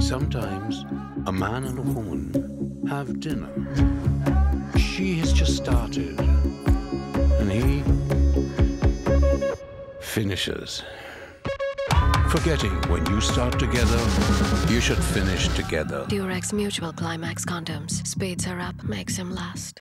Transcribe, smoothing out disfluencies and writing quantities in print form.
Sometimes a man and a woman have dinner. She has just started, and he finishes. Forgetting when you start together, you should finish together. Durex Mutual Climax Condoms. Speeds her up, makes him last.